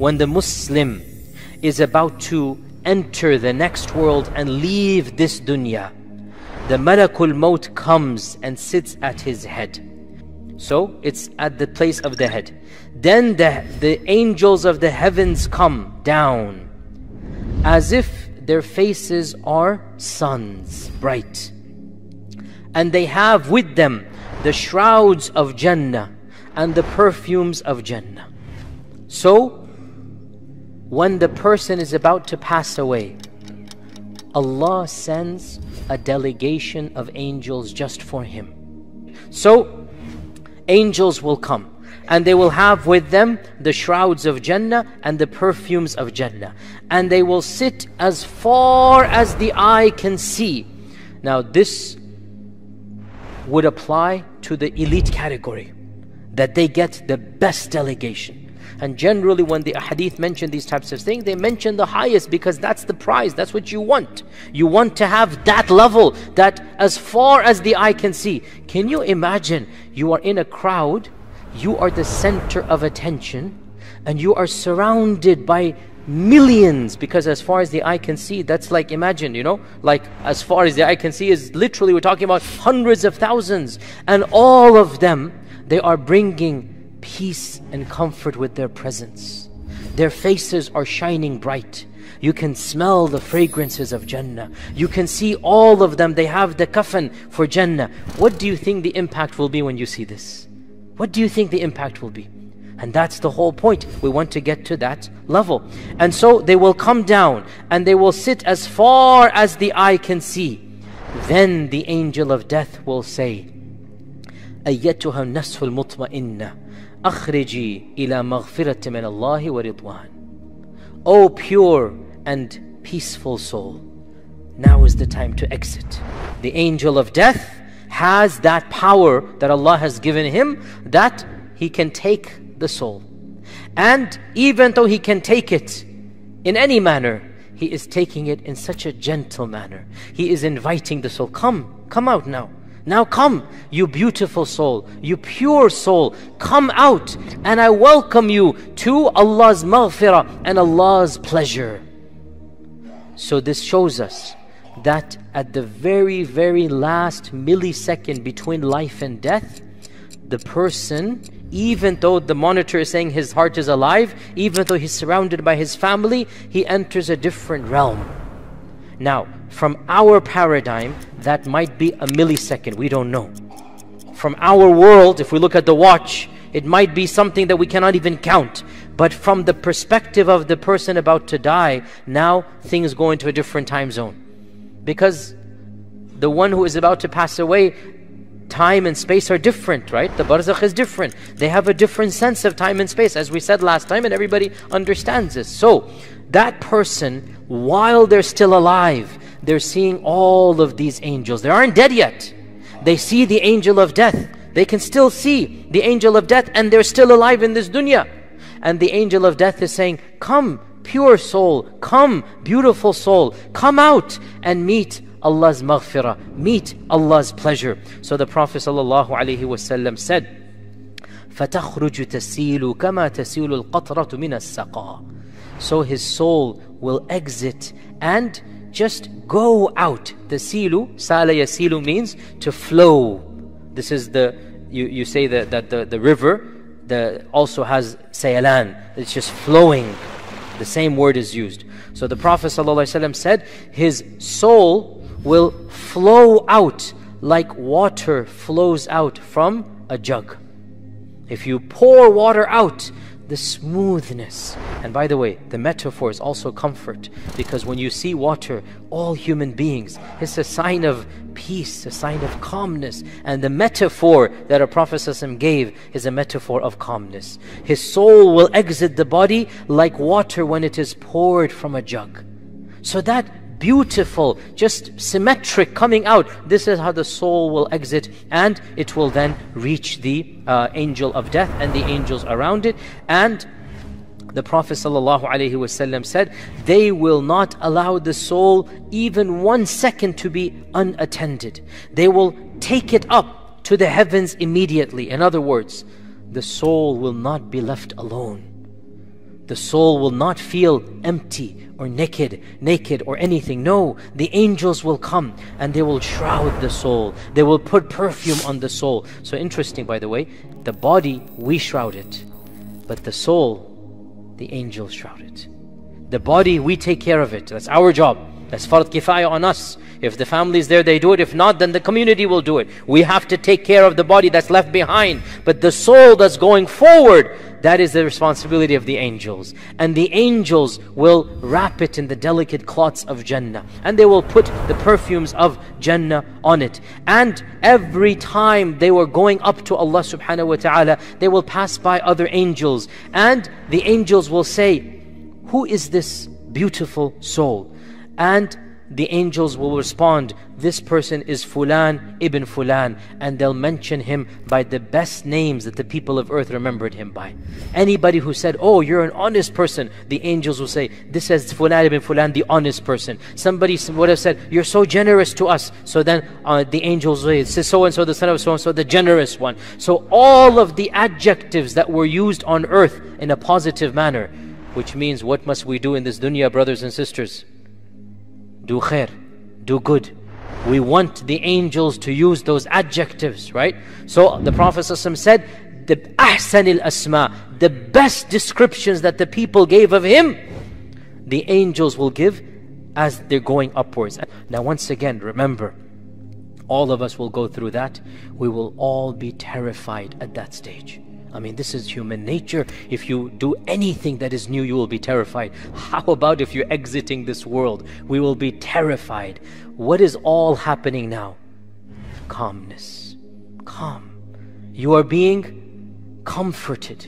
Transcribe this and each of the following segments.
when the Muslim is about to enter the next world and leave this dunya, the Malakul Maut comes and sits at his head. So it's at the place of the head. Then the angels of the heavens come down as if their faces are suns, bright. And they have with them the shrouds of Jannah and the perfumes of Jannah. So when the person is about to pass away, Allah sends a delegation of angels just for him. So angels will come and they will have with them the shrouds of Jannah and the perfumes of Jannah, and they will sit as far as the eye can see. Now this would apply to the elite category, that they get the best delegation. And generally when the ahadith mention these types of things, they mention the highest, because that's the prize, that's what you want. You want to have that level, that as far as the eye can see. Can you imagine, you are in a crowd, you are the center of attention, and you are surrounded by millions, because as far as the eye can see, that's like, imagine, you know, like as far as the eye can see is literally, we're talking about hundreds of thousands, and all of them, they are bringing peace and comfort with their presence. Their faces are shining bright. You can smell the fragrances of Jannah. You can see all of them, they have the kafan for Jannah. What do you think the impact will be when you see this? What do you think the impact will be? And that's the whole point. We want to get to that level. And so they will come down and they will sit as far as the eye can see. Then the angel of death will say, أَيَّتُهَا النَّفْسُ الْمُطْمَئِنَّةُ أَخْرِجِي إِلَى مَغْفِرَةٍ مِنَ اللَّهِ وَرِضْوَانٍ. O pure and peaceful soul, now is the time to exit. The angel of death has that power that Allah has given him, that he can take the soul. And even though he can take it in any manner, he is taking it in such a gentle manner. He is inviting the soul, come, come out now. Now come, you beautiful soul, you pure soul, come out and I welcome you to Allah's maghfirah and Allah's pleasure. So this shows us that at the very, very last millisecond between life and death, the person, even though the monitor is saying his heart is alive, even though he's surrounded by his family, he enters a different realm. Now, from our paradigm, that might be a millisecond, we don't know. From our world, if we look at the watch, it might be something that we cannot even count. But from the perspective of the person about to die, now things go into a different time zone. Because the one who is about to pass away, time and space are different, right? The barzakh is different. They have a different sense of time and space, as we said last time, and everybody understands this. So that person, while they're still alive, they're seeing all of these angels. They aren't dead yet. They see the angel of death. They can still see the angel of death, and they're still alive in this dunya. And the angel of death is saying, come, pure soul, come, beautiful soul, come out and meet Allah's maghfirah, meet Allah's pleasure. So the Prophet ﷺ said, فَتَخْرُجُ تَسِيلُ كَمَا تَسِيلُ الْقَطْرَةُ مِنَ السَّقَاءِ. So his soul will exit and just go out. The silu, sala yasilu means to flow. This is the, you say that the river also has sayalan, it's just flowing. The same word is used. So the Prophet ﷺ said, his soul will flow out like water flows out from a jug. If you pour water out, the smoothness. And by the way, the metaphor is also comfort, because when you see water, all human beings, it's a sign of peace, a sign of calmness. And the metaphor that our Prophet ﷺ gave is a metaphor of calmness. His soul will exit the body like water when it is poured from a jug. So that beautiful, just symmetric coming out, this is how the soul will exit, and it will then reach the angel of death and the angels around it. And the Prophet ﷺ said, they will not allow the soul even 1 second to be unattended. They will take it up to the heavens immediately. In other words, the soul will not be left alone. The soul will not feel empty or naked or anything. No, the angels will come and they will shroud the soul. They will put perfume on the soul. So interesting, by the way, the body, we shroud it. But the soul, the angels shroud it. The body, we take care of it. That's our job. That's fard kifaya on us. If the family's there, they do it. If not, then the community will do it. We have to take care of the body that's left behind. But the soul that's going forward, that is the responsibility of the angels. And the angels will wrap it in the delicate cloths of Jannah. And they will put the perfumes of Jannah on it. And every time they were going up to Allah subhanahu wa ta'ala, they will pass by other angels. And the angels will say, "Who is this beautiful soul?" And the angels will respond, "This person is Fulan ibn Fulan," and they'll mention him by the best names that the people of earth remembered him by. Anybody who said, "Oh, you're an honest person," the angels will say, "This is Fulan ibn Fulan, the honest person." Somebody would have said, "You're so generous to us." So then the angels will say, "So-and-so, the son of so-and-so, the generous one." So all of the adjectives that were used on earth in a positive manner, which means what must we do in this dunya, brothers and sisters? Do khair, do good. We want the angels to use those adjectives, right? So the Prophet ﷺ said, the ahsanil asma, the best descriptions that the people gave of him, the angels will give as they're going upwards. Now once again, remember, all of us will go through that. We will all be terrified at that stage. I mean, this is human nature. If you do anything that is new, you will be terrified. How about if you're exiting this world? We will be terrified. What is all happening now? Calmness. Calm. You are being comforted.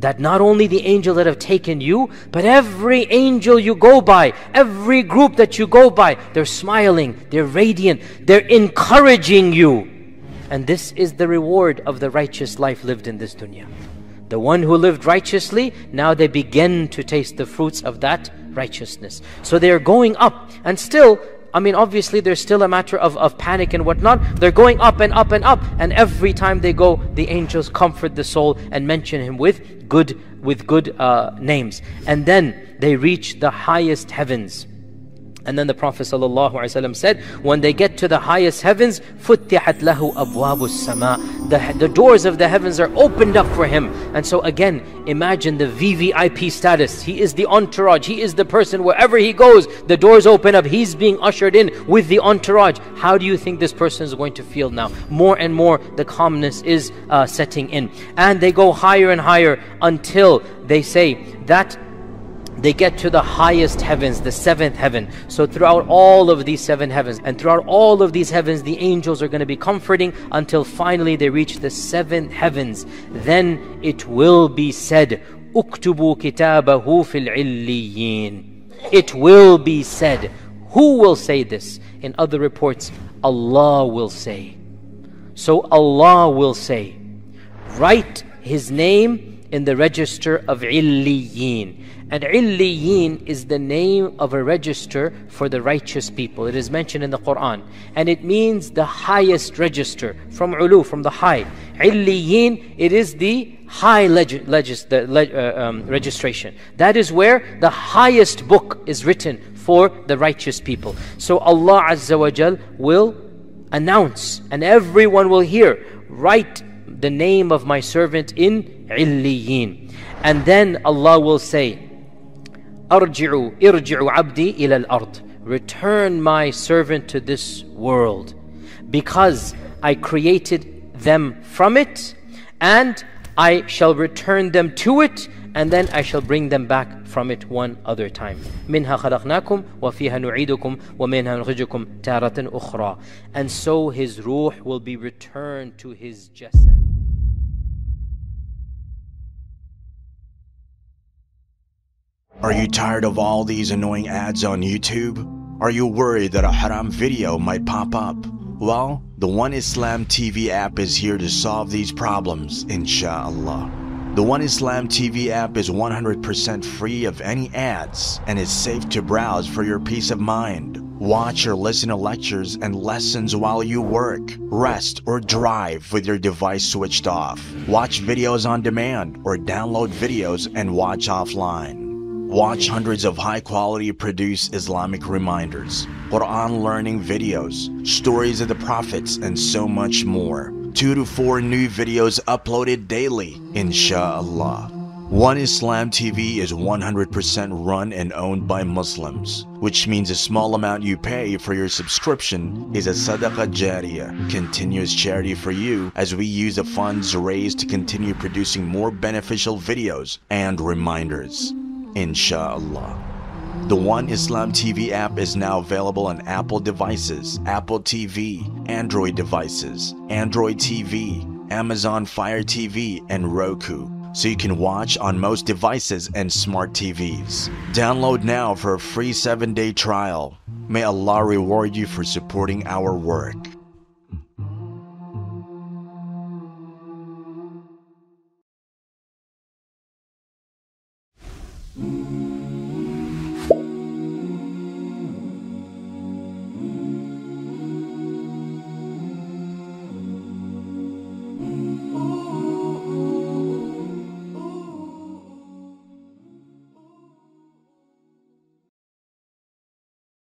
That not only the angel that have taken you, but every angel you go by, every group that you go by, they're smiling, they're radiant, they're encouraging you. And this is the reward of the righteous life lived in this dunya. The one who lived righteously, now they begin to taste the fruits of that righteousness. So they are going up, and still, I mean, obviously there's still a matter of panic and whatnot. They're going up and up and up, and every time they go, the angels comfort the soul and mention him with good names. And then they reach the highest heavens. And then the Prophet ﷺ said, when they get to the highest heavens, فُتِّحَتْ لَهُ أَبْوَابُ السَّمَاءِ, the doors of the heavens are opened up for him. And so again, imagine the VVIP status. He is the entourage. He is the person. Wherever he goes, the doors open up. He's being ushered in with the entourage. How do you think this person is going to feel now? More and more, the calmness is setting in. And they go higher and higher until they say that they get to the highest heavens, the seventh heaven. So throughout all of these seven heavens, and throughout all of these heavens, the angels are going to be comforting until finally they reach the seventh heavens. Then it will be said, "Uktubu kitabahu fil illiyin." It will be said. Who will say this? In other reports, Allah will say. So Allah will say, "Write his name in the register of illiyin." And illiyin is the name of a register for the righteous people. It is mentioned in the Quran. And it means the highest register, from ulu, from the high. Illiyin, it is the high registration. That is where the highest book is written for the righteous people. So Allah Azza wa Jal will announce, and everyone will hear, "Write the name of my servant in illiyin." And then Allah will say, irji'u abdi ila al-ard, return my servant to this world, because I created them from it, and I shall return them to it, and then I shall bring them back from it one other time. Minha khalaqnakum wa fiha nu'idukum wa minha nukhrijukum taratan ukhra. And so his ruh will be returned to his jasad. Are you tired of all these annoying ads on YouTube? Are you worried that a haram video might pop up? Well, the One Islam TV app is here to solve these problems, inshallah. The One Islam TV app is 100% free of any ads and is safe to browse for your peace of mind. Watch or listen to lectures and lessons while you work, rest, or drive with your device switched off. Watch videos on demand or download videos and watch offline. Watch hundreds of high-quality produced Islamic reminders, Quran learning videos, stories of the prophets, and so much more. 2 to 4 new videos uploaded daily, insha'Allah. One Islam TV is 100% run and owned by Muslims, which means a small amount you pay for your subscription is a sadaqah jariyah, continuous charity for you, as we use the funds raised to continue producing more beneficial videos and reminders, insha'Allah. The One Islam TV app is now available on Apple devices, Apple TV, Android devices, Android TV, Amazon Fire TV, and Roku. So you can watch on most devices and smart TVs. Download now for a free 7-day trial. May Allah reward you for supporting our work.